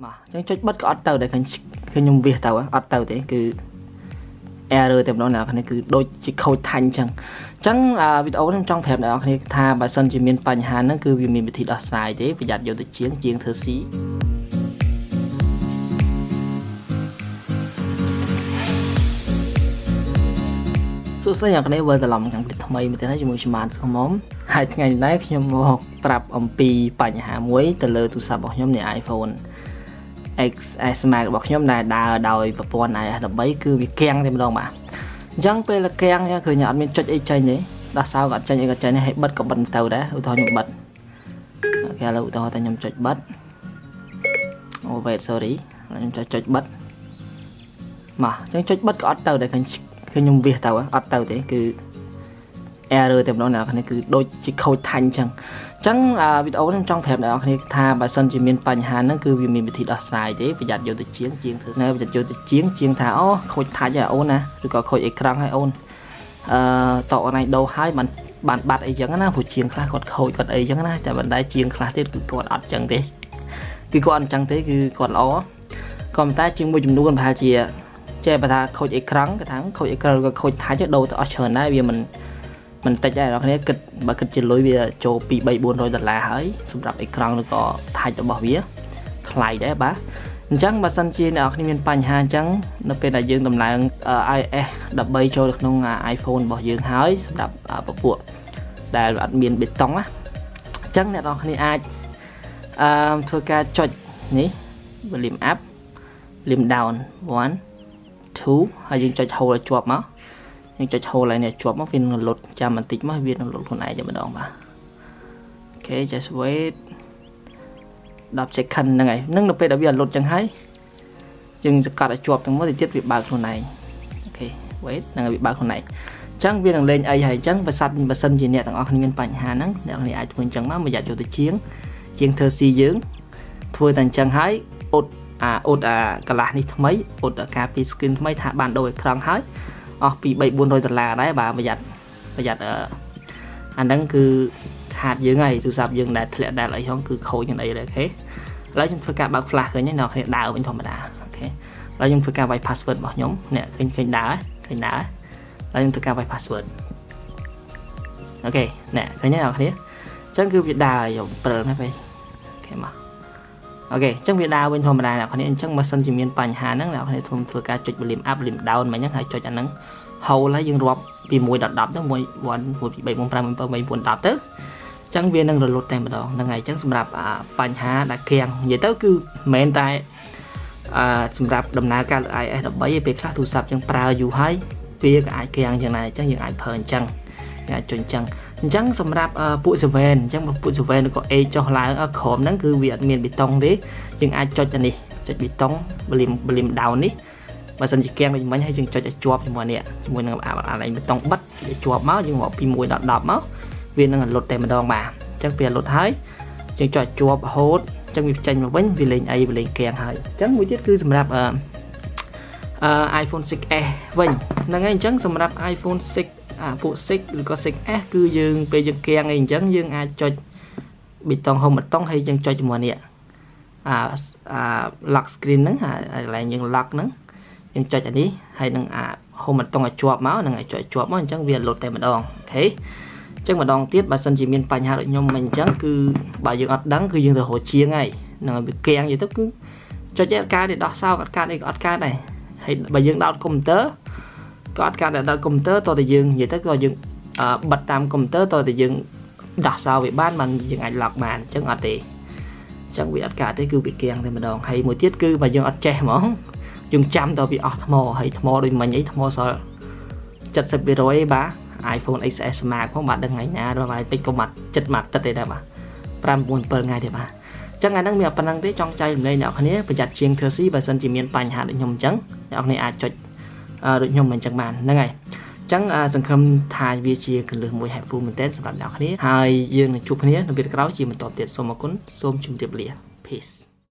Mà chẳng chút bất có tàu để khánh nhung việc tàu á, tàu thế cứ error tìm đó nào khánh cứ đôi chỉ khôi thanh chẳng chẳng là video trong phép đó khánh tha bà sân chỉ miền bành hà nó cứ vì mình bị thịt đỏ xài thế phải dạt vô tới chiến thơ sĩ. Số số nhà cái vừa từ lòng chẳng biết tham mây mà thế này chỉ muốn xem màn không móm. Hai ngày nay khi nhung học tập ông pi bành hà muối từ lời tu sập nhung này iPhone XS Max របស់ ខ្ញុំ ដែល ដើរ ដោយ ប្រព័ន្ធ 13 គឺ វា កាំង តែ ម្ដង បាទ អញ្ចឹង ពេល កាំង គឺ ខ្ញុំ អត់ មាន ចុច អី ចេញ ទេ ដោះ សោ ក៏ អត់ ចេញ អី ក៏ ចេញ ហើយ បិទ ក៏ បិទ ទៅ ដែរ ឧទាហរណ៍ ខ្ញុំ បិទ អូខេ ឥឡូវ ឧទាហរណ៍ តែ ខ្ញុំ ចុច បិទ អូ wait sorry ខ្ញុំ ចុច បិទ មក អញ្ចឹង ចុច បិទ ក៏ អត់ ទៅ ដែរ ឃើញ ខ្ញុំ វាស ទៅ អត់ ទៅ ទេ គឺ error តែ ម្ដង ណា គ្នា គឺ ដូច ជា ខូច ថាញ់ អញ្ចឹង chẳng video trong trong phép đó khi tha bà sân chỉ miền bành hà nó cứ vì mình bị thịt đỏ xài thế phải dạt vô tới chiến thử nay phải dạt vô tới chiến thả ó khôi thái giờ ôn nè rồi có khôi ekran hay ôn tọ này đầu hai bàn bạt ấy chẳng á phụ chiến khác còn khôi còn ấy chẳng á tại bạn đại chiến khác thế cứ còn ăn chẳng thế cứ còn chẳng thế cứ còn ó còn ta chiến môi chúng luôn phải chia che bà ta khôi ekran cái tháng khôi ekran rồi khôi thái giờ đầu tọ chờ nay vì mình tách ra đó cái kịch bà kịch trên lối về cho pi 3-400 $ហើយ សម្រាប់ ekran ឬ ក៏ tag របស់ វា ថ្លៃ ដែរ បាទ អញ្ចឹង បើ សិន ជា អ្នក គ្នា មាន បញ្ហា អញ្ចឹង នៅ ពេល ដែល យើង ដំឡើង iOS 13 ចូល ក្នុង iPhone របស់ យើង ហើយ សម្រាប់ ពពួក ដែល អត់ មាន បេតុង ណា អញ្ចឹង អ្នក គ្នា អាច ធ្វើ ការ ចុច នេះ volume up volume down 1 2 ហើយ យើង ចុច hold ឲ្យ ជាប់ មក nhưng cho hô lại nè chuột móc viên còn lột cha mình tịt móc viên còn lột con này cho mình đòn bà ok just wait đập sẽ khăn như này nâng được về đã bị lột chẳng hay chừng cắt lại chuột trong mối thì chết bị bạc con này ok wait đang bị bạc con này trắng viên còn lên ai hay trắng và xanh gì nè thằng ông viên bành hà nắng để ông này ai quên trắng má mà dạy cho tôi chiến thơ si dưỡng thua thành chẳng hái ột à cả là đi mấy ột ở cà phê screen mấy thả bàn đôi trắng hái bị 3-400 $đấy bà bây giờ anh đang cứ hạt dưới ngày từ sập dừng đạt lại không cứ khối như này là thế lấy chúng phải cả bạc flash rồi nhé nào hiện đào bên thòng mà đá ok lấy chúng phải cả vài password bỏ nhóm nè kênh đá lấy chúng phải cả vài password ok nè cái nào thế chẳng cứ việc đào dùng bờ này vậy ok mà ok chẳng việc đào bên thòng mà đá nào thế chẳng mà sân chỉ miền bành hà năng nào thế thùng phải cả chụp volume up volume down mà nhắc hãy chụp anh năng hầu là dương rộp vì mùi đọt đập đó mùi buồn đập tới chẳng viên đang rồi lột tem vào đó ngày chẳng xâm rạp bánh hà đã kèng vậy tới cứ mến tay xâm rạp đầm ná ca ai ai đập bấy về khác thu sạp chẳng pra dù hay vì ai kèng chẳng này chẳng những ai phờn chẳng xâm rạp bụi sửa vên chẳng bụi sửa vên có ai cho lái ở khổm nắng cứ việc miền bị tông đấy nhưng ai cho chẳng đi cho bị tông blim đào ní và sân chỉ kèm mình hay dừng cho chuột thì mọi nè mùi năng này mình tông bắt để chuột máu nhưng họ bị mùi đọt máu vì nó là lột tay mà đòn bà chắc về lột hái chẳng cho chuột hốt trong việc tranh mà bánh vì lên ai và lên kèm hơi chẳng mũi tiết cứ dùng đạp iPhone 6s vậy là ngay chẳng dùng đạp iPhone 6 phụ 6 có 6s cứ dừng về dừng kèm ngay chẳng dừng ai cho bị tông không mà tông hay dừng cho mọi nè lock screen nắng lại những lock nắng nhưng cho chạy đi hay đang hôm mình tông là chuột máu là ngày chuột máu chẳng việc lột tay mà đòn thế chẳng mà đòn tiết bà sân chỉ miền bành hà nội nhôm mình chẳng cứ bà dương ọt đắng cứ dương từ hồ chia ngay là bị keng vậy tức cứ cho chạy ca để đo sao ca đây ca này hay bà dương đau công tớ có ca là đau công tớ tôi thì dương vậy tức rồi dương bật tam công tớ tôi thì dương đo sao bị ban mình dương ảnh lọc màn chẳng ọt thì chẳng bị ọt ca tới cứ bị keng thì mà đòn hay một tiết cứ bà dương ọt che món dùng trăm tờ bị ở thmo hay thmo đôi mình ấy thmo sợ chặt sập bị rồi bá iPhone XS Max có mặt đang ngày nhà rồi lại bị có mặt chật mặt tật đây đây mà pram buồn bờ ngày thì mà chẳng ngày đang miệt phần năng thế trong trai hôm nay nhậu khán ấy phải chặt chiên thừa sĩ và sân chỉ miền bành hạ được nhom trắng nhậu này à chật được nhom mình chẳng bàn năng ngày chẳng sân khâm thay vi chia cần lừa mùi hạnh phúc mình tết sản phẩm nhậu khán ấy hai dương chụp khán ấy đặc biệt cáo chỉ mình tỏ tiền xôm mà cuốn xôm chìm đẹp lìa peace.